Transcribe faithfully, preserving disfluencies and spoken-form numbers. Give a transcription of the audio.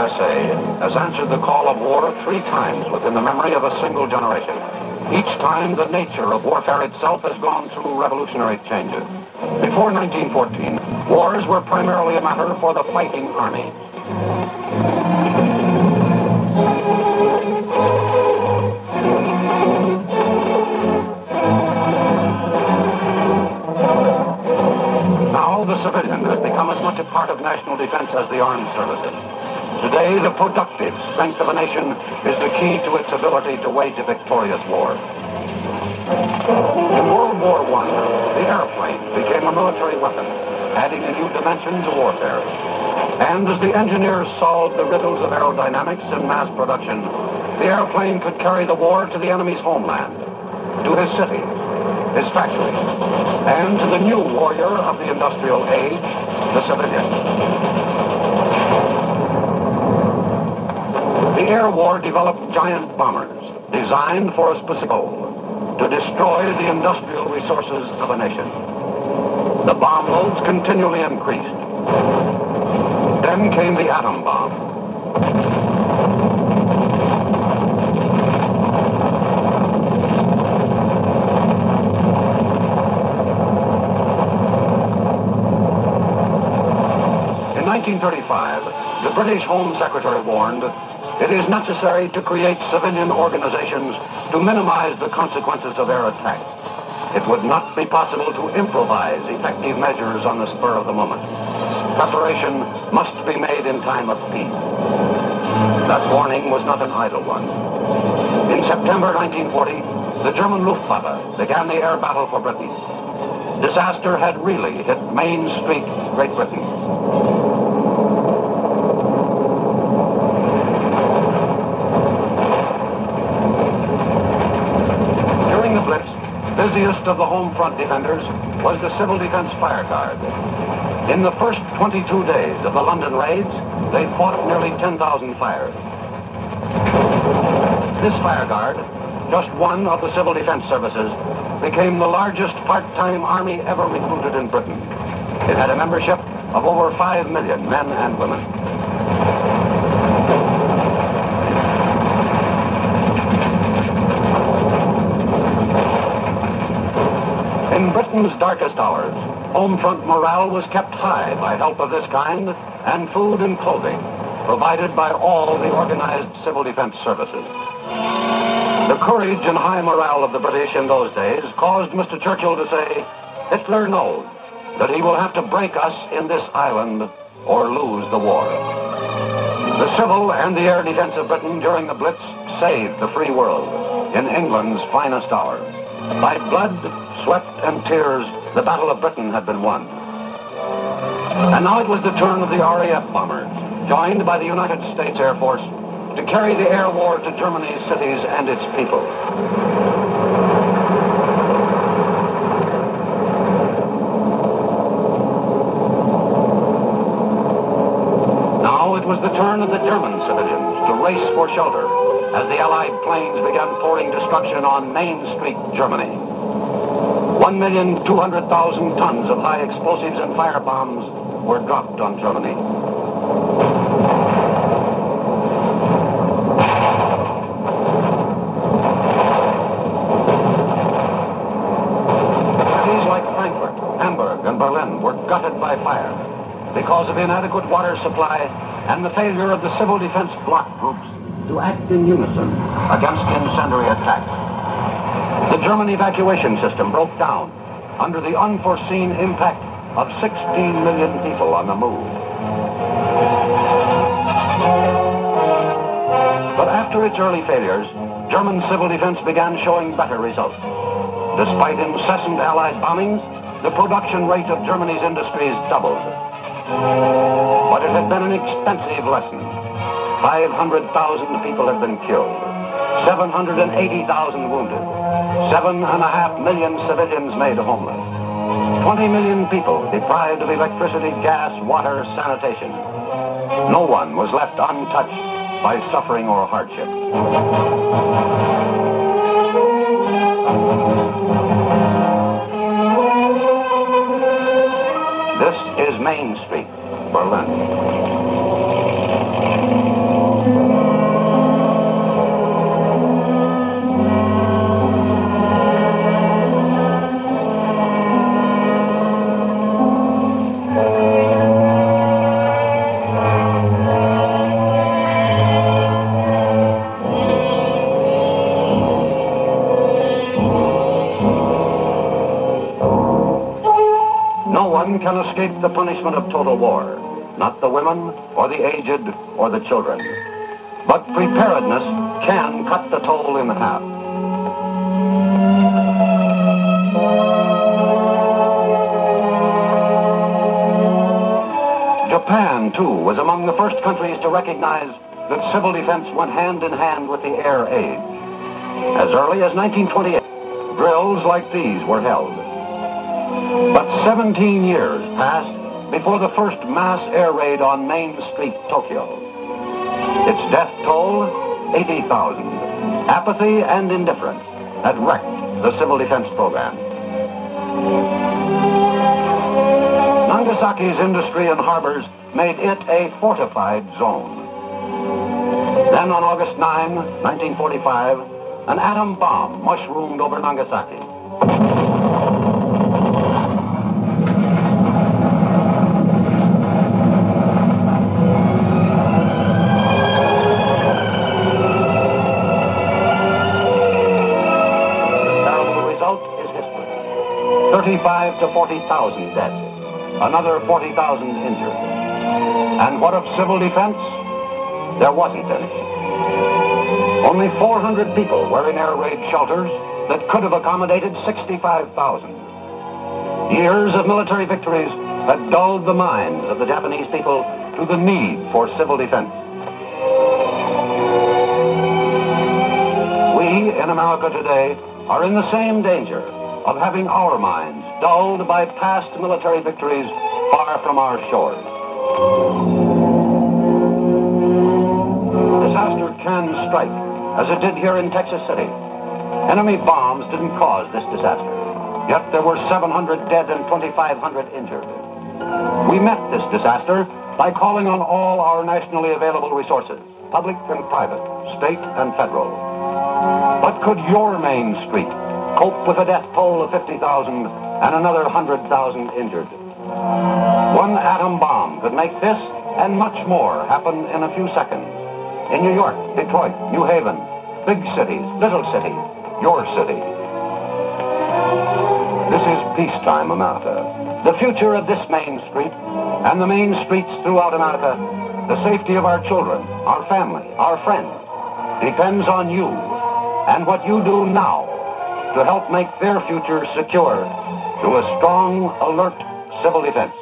U S A has answered the call of war three times within the memory of a single generation. Each time, the nature of warfare itself has gone through revolutionary changes. Before nineteen fourteen, wars were primarily a matter for the fighting army. Now, the civilian has become as much a part of national defense as the armed services. Today, the productive strength of a nation is the key to its ability to wage a victorious war. In World War One, the airplane became a military weapon, adding a new dimension to warfare. And as the engineers solved the riddles of aerodynamics and mass production, the airplane could carry the war to the enemy's homeland, to his city, his factory, and to the new warrior of the industrial age, the civilian. The air war developed giant bombers designed for a specific goal, to destroy the industrial resources of a nation. The bomb loads continually increased. Then came the atom bomb. In nineteen thirty-five, the British Home Secretary warned, "It is necessary to create civilian organizations to minimize the consequences of air attack. It would not be possible to improvise effective measures on the spur of the moment. Preparation must be made in time of peace." That warning was not an idle one. In September nineteen forty, the German Luftwaffe began the air battle for Britain. Disaster had really hit Main Street, Great Britain. The busiest of the home front defenders was the Civil Defense Fire Guard. In the first twenty-two days of the London raids, they fought nearly ten thousand fires. This fire guard, just one of the Civil Defense Services, became the largest part-time army ever recruited in Britain. It had a membership of over five million men and women. In Britain's darkest hours, home front morale was kept high by help of this kind and food and clothing provided by all the organized civil defense services. The courage and high morale of the British in those days caused Mister Churchill to say, "Hitler knows that he will have to break us in this island or lose the war." The civil and the air defense of Britain during the Blitz saved the free world in England's finest hour. By blood, sweat, and tears, the Battle of Britain had been won. And now it was the turn of the R A F bombers, joined by the United States Air Force, to carry the air war to Germany's cities and its people. Now it was the turn of the German civilians to race for shelter as the Allied planes began pouring destruction on Main Street, Germany. one million two hundred thousand tons of high explosives and firebombs were dropped on Germany. Cities like Frankfurt, Hamburg, and Berlin were gutted by fire because of inadequate water supply and the failure of the civil defense block groups to act in unison against incendiary attacks. The German evacuation system broke down under the unforeseen impact of sixteen million people on the move. But after its early failures, German civil defense began showing better results. Despite incessant Allied bombings, the production rate of Germany's industries doubled. But it had been an expensive lesson. five hundred thousand people had been killed, seven hundred eighty thousand wounded. Seven and a half million civilians made homeless. twenty million people deprived of electricity, gas, water, sanitation. No one was left untouched by suffering or hardship. This is Main Street, Berlin. shall escape the punishment of total war, not the women or the aged or the children. But preparedness can cut the toll in half. Japan, too, was among the first countries to recognize that civil defense went hand in hand with the air age. As early as nineteen twenty-eight, drills like these were held. But seventeen years passed before the first mass air raid on Main Street, Tokyo. Its death toll, eighty thousand. Apathy and indifference had wrecked the civil defense program. Nagasaki's industry and harbors made it a fortified zone. Then on August ninth, nineteen forty-five, an atom bomb mushroomed over Nagasaki. thirty-five to forty thousand dead, another forty thousand injured. And what of civil defense? There wasn't any. Only four hundred people were in air raid shelters that could have accommodated sixty-five thousand. Years of military victories had dulled the minds of the Japanese people to the need for civil defense. We in America today are in the same danger of having our minds dulled by past military victories far from our shores. Disaster can strike, as it did here in Texas City. Enemy bombs didn't cause this disaster, yet there were seven hundred dead and twenty-five hundred injured. We met this disaster by calling on all our nationally available resources, public and private, state and federal. But could your Main Street cope with a death toll of fifty thousand and another one hundred thousand injured? One atom bomb could make this and much more happen in a few seconds. In New York, Detroit, New Haven, big cities, little cities, your city. This is peacetime America. The future of this Main Street and the Main Streets throughout America, the safety of our children, our family, our friends, depends on you and what you do now to help make their future secure through a strong, alert civil defense.